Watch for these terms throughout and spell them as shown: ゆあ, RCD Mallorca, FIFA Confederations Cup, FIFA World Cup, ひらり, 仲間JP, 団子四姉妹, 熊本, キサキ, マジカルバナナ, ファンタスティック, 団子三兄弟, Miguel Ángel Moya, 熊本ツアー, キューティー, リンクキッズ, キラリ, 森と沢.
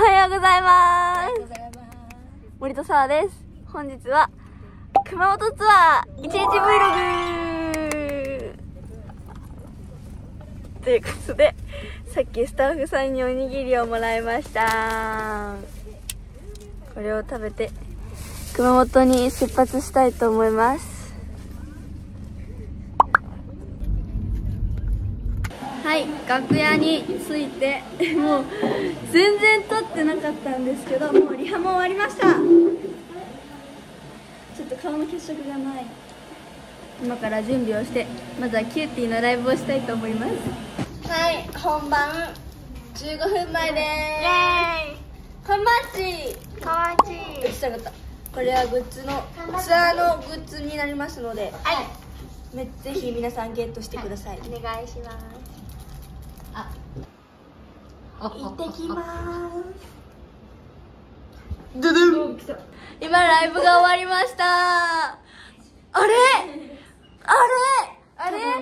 はようございます。森と沢です。本日は熊本ツアー1日 Vlog ということで、さっきスタッフさんにおにぎりをもらいました。これを食べて熊本に出発したいと思います。はい、楽屋に着いて、もう全然撮ってなかったんですけど、もうリハも終わりました。ちょっと顔の血色がない。今から準備をして、まずはキューティーのライブをしたいと思います。はい、本番15分前でーす。カマチカマチしたかった。これはグッズのツアーのグッズになりますので、はい、ぜひ皆さんゲットしてください、はい、お願いします。行ってきます。ドゥドゥン。今ライブが終わりました。あれ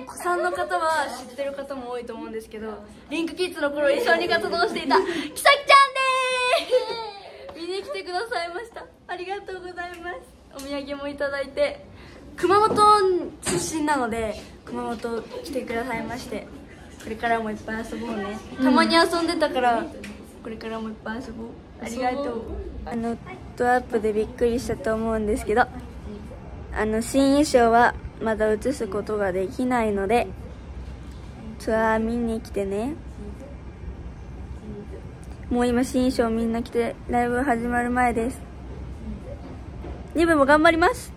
子さんの方は知ってる方も多いと思うんですけど、リンクキッズの頃一緒に活動していたキサキちゃんでーす。見に来てくださいました。ありがとうございます。お土産もいただいて、熊本出身なので熊本来てくださいまして、これからもいっぱい遊ぼうね、うん、たまに遊んでたからこれからもいっぱい遊ぼう。ありがとう。ドアップでびっくりしたと思うんですけど、新衣装はまだ映すことができないので、ツアー見に来てね。もう今新衣装みんな着てライブ始まる前です。2部も頑張ります。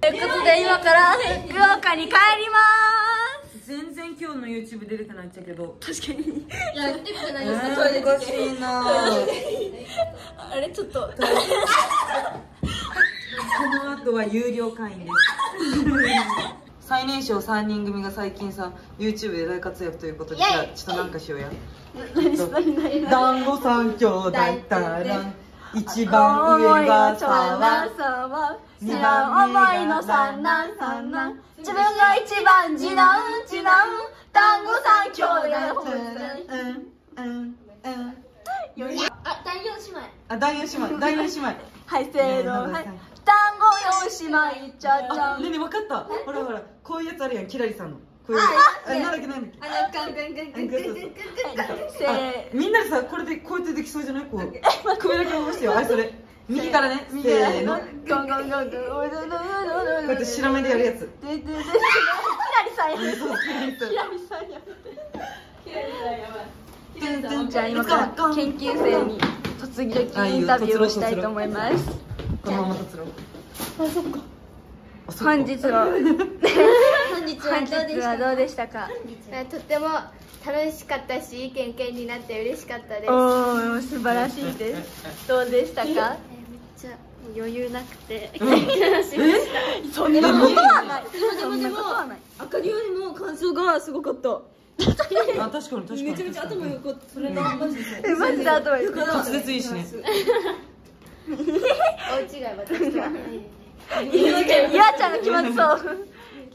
ということで今から福岡に帰りまーす。全然今日の YouTube 出てないっちゃけど、確かにいや、出てこないです。トイレおかしいなあれちょっとこの後は有料会員です。最年少3人組が最近さ YouTube で大活躍ということで、ちょっとなんかしようや。団子3兄弟たらん、一番上が沢、二番思いの三男三男、自分が一番次男次男、団子三兄弟。あ、第四姉妹。あ、第四姉妹。はい、せーの。はい。団子四姉妹。じゃじゃん。ねえねえ、わかった。ほら、こういうやつあるやん、キラリさんの。こういうやつ。なんだっけ。みんなでさ、これでこうやってできそうじゃない？こう首だけ回してよ。あれそれ右からね。せーの。こうやって白目でやるやつ。ひらりさんやめて。じゃあ今から研究生に突撃インタビューをしたいと思います。このまま突ろ。あ、そっか。本日はどうでしたか？とても楽しかったし、いい経験になって嬉しかったです。おお、素晴らしいです。どうでしたか？めっちゃ余裕なくて、そんなことはない。でもあかりよりも感想がすごかった。あ、確かに。めちゃめちゃ頭良かった。それがマジで頭良かった。滑舌いいしね。お違い私は。ゆあちゃんの気持ちそう。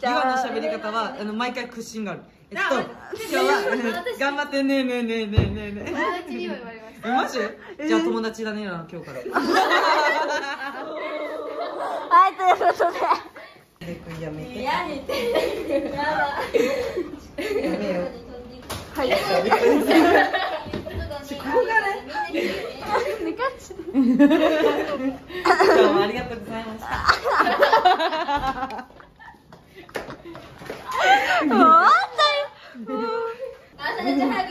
ゆあの喋り方は毎回屈伸がある。今日は頑張ってねね。友達にも言われました。マジ？じゃあ友達だねな、今日から。はい、ということで。やめて。やめて。やめよ。はい。ここがね。寝かし。どうもありがとうございました。私たち早く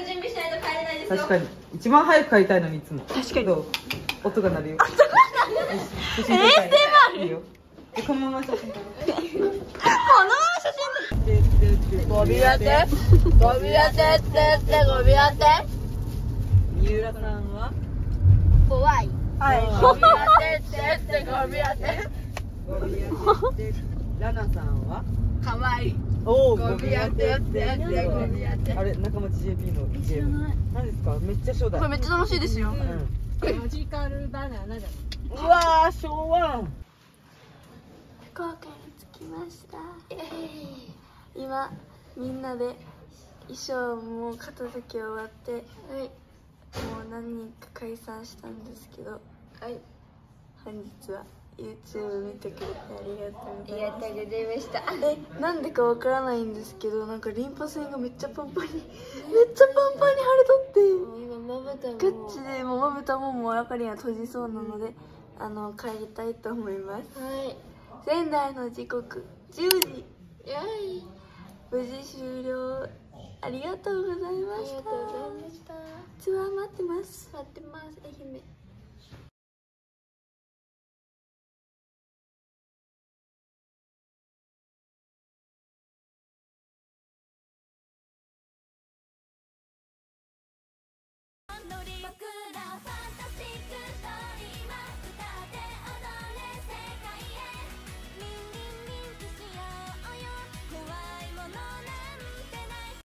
準備しないと帰れないですよ。確かに一番早く帰りたいのにいつも。確かに音が鳴るよ。写真撮りたい。ASMR。いいよ。このまま写真撮ろう。このまま写真。ゴミ当て。ゴミ当てってゴミ当て。三浦さんは怖い。はい。ゴミ当てってゴミ当て。ゴミ当て。ラナさんは可愛い。おお、ゴミ当てってゴミ当て。あれ、仲間 JP のゲーム。何ですか？めっちゃ初代。これめっちゃ楽しいですよ。マジカルバナナじゃん。うわー、昭和。福岡に着きました。今みんなで衣装も片付け終わって、はい、もう何人か解散したんですけど、はい、本日は YouTube 見てくれてありがとうございました。え、なんでかわからないんですけど、なんかリンパ腺がめっちゃパンパンに腫れとって。ガチでもまぶたももう赤には閉じそうなので、帰りたいと思います。はい、仙台の時刻10時。無事終了。ありがとうございました。ツアー待ってます。愛媛。僕らファンタスティック。